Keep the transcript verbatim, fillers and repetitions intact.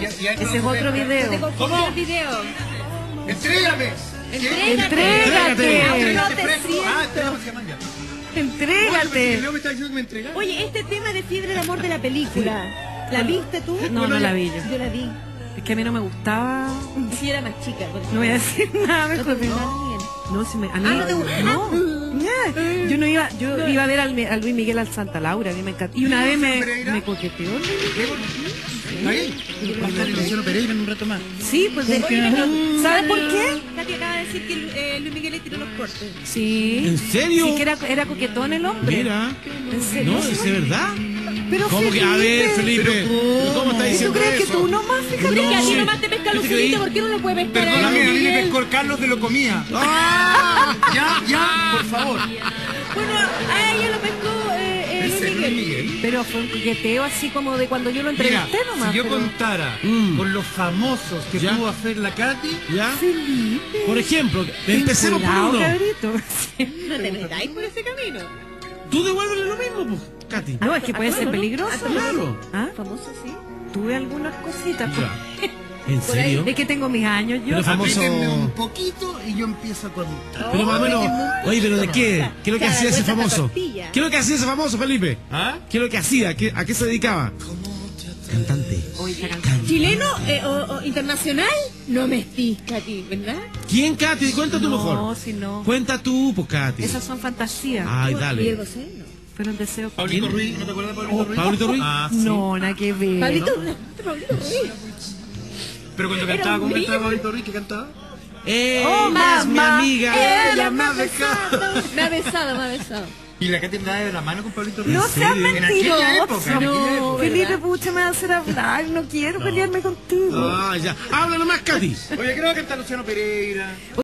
Ya, ya ese es otro video. ¿Cómo? Video. Entrégame. Entrégate. Entrégate. Entrégate. Oye, este tema de Fiebre del Amor de la película, ¿la viste tú? No, no la vi yo. Yo la vi. Es que a mí no me gustaba. Si era más chica. No voy a decir nada mejor. No, si me... A mí no. No. Yo no iba, yo iba a ver al, al Luis Miguel al Santa Laura, a mí me encantó. Y una vez me, me coqueteó. ¿Está bien? Va a estar el Luciano Pereyra en un rato más. Sí, pues... De... ¿Sabes por qué? Katy acaba de decir que eh, Luis Miguel le tiró los cortes. Sí. ¿En serio? Sí, que era, era coquetón el hombre. Mira. ¿En serio? No, es de verdad. Pero ¿cómo Felipe? Que, a ver, Felipe, ¿cómo, ¿Cómo está diciendo eso? ¿Tú crees eso? Que tú nomás? Fíjate no, que a ti nomás te pesca Lucianito, ¿por qué no lo puede pescar? Perdóname, a mí me pescó el Carlos de lo comía. ¡Ah! Ya, ya, por favor. Bueno, a ella lo pescó eh, eh, Luis Miguel. Miguel. Pero fue un coqueteo así como de cuando yo lo entrevisté nomás. Si yo pero... contara mm. con los famosos que pudo hacer la Katy, ¿ya? Felipe. Por ejemplo, empecemos por uno. No te metáis por ese camino. Tú devuélvele lo mismo, pues, Katy. No, es que puede ser peligroso. Claro. ¿Ah? Famoso, sí. Tuve algunas cositas. Por... ¿En serio? Es que tengo mis años yo. Pero famoso... un poquito y yo empiezo a contar. Pero más o menos... Oye, ¿pero de qué? ¿Qué es lo que hacía ese famoso? ¿Qué es lo que hacía ese famoso, Felipe? ¿Ah? ¿Qué es lo que hacía? ¿A qué, a qué se dedicaba? Cantante. ¿Chileno eh, o, o internacional? No me estís, Katy, ¿verdad? ¿Quién, Katy? Cuenta tú no, mejor. No, si no. Cuenta tú, pues, Katy. Esas son fantasías. Ay, dale. Diego Seno. Pero el deseo. Paulito Ruiz, ¿no te acuerdas de Pablito oh, Ruiz? ¿Pablito Ruiz? Ah, sí. No, nada que ver. Pablito, no, Pablito Ruiz. Pero cuando cantaba, ¿cómo cantaba Pablito Ruiz? ¿Qué cantaba? Eh, oh, ella es mi amiga. Ella me ha besado. Me ha besado, me ha besado. ¿Y la Katy andaba de la mano con Pablito Ruiz? No seas mentiroso. No, Felipe, pucha, me va a hacer hablar. No quiero no. pelearme contigo. Ah, ya. Habla nomás, Katy. Oye, creo que está Luciano Pereyra.